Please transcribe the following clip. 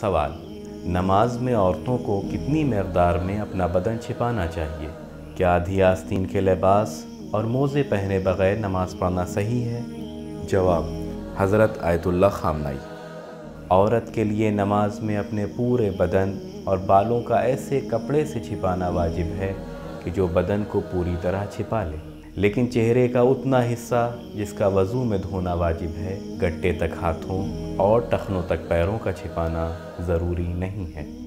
सवाल, नमाज में औरतों को कितनी मकदार में अपना बदन छिपाना चाहिए? क्या आधी आस्तीन के लिबास और मोज़े पहने बग़ैर नमाज पढ़ना सही है? जवाब, हज़रत आयतुल्लाह खामनेई। औरत के लिए नमाज में अपने पूरे बदन और बालों का ऐसे कपड़े से छिपाना वाजिब है कि जो बदन को पूरी तरह छिपा ले, लेकिन चेहरे का उतना हिस्सा जिसका वज़ू में धोना वाजिब है, गट्टे तक हाथों और टखनों तक पैरों का छिपाना ज़रूरी नहीं है।